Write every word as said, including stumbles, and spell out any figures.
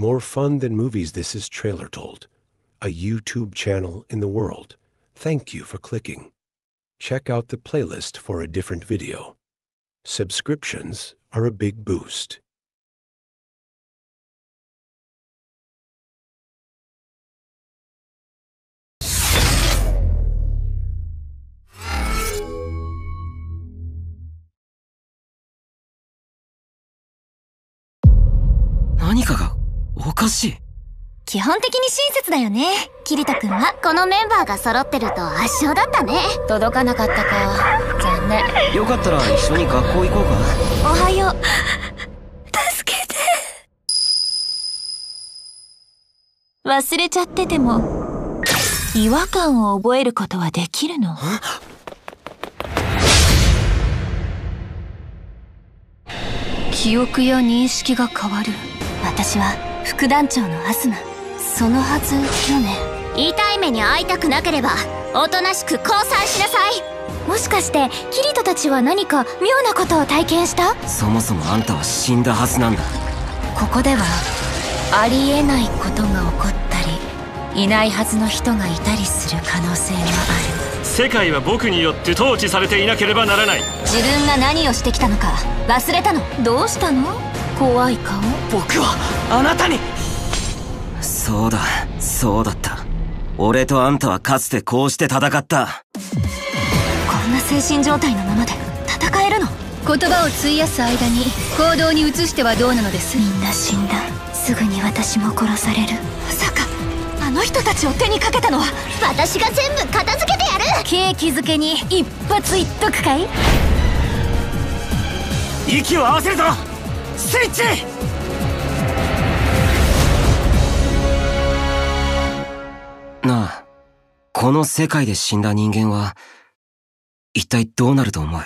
More fun than movies, this is TrailerTold, a YouTube channel in the world. Thank you for clicking. Check out the playlist for a different video. Subscriptions are a big boost.何かがおかしい。基本的に親切だよね。桐田くんはこのメンバーが揃ってると圧勝だったね。届かなかったか。残念。よかったら一緒に学校行こうか。おはよう。助けて。忘れちゃってても違和感を覚えることはできるの？記憶や認識が変わる。私は副団長のアスナ。そのはず去年、痛い目に遭いたくなければおとなしく降参しなさい。もしかしてキリトたちは何か妙なことを体験した？そもそもあんたは死んだはずなんだ。ここではありえないことが起こったりいないはずの人がいたりする可能性がある。世界は僕によって統治されていなければならない。自分が何をしてきたのか忘れたの？どうしたの？怖い顔。僕はあなたに。そうだ、そうだった。俺とあんたはかつてこうして戦った。こんな精神状態のままで戦えるの？言葉を費やす間に行動に移してはどうなのです？みんな死んだ。すぐに私も殺される。まさかあの人たちを手にかけたのは私が全部片付けてやる。景気づけに一発言っとくかい？息を合わせるぞ。スイッチ！なあ、この世界で死んだ人間は一体どうなると思う？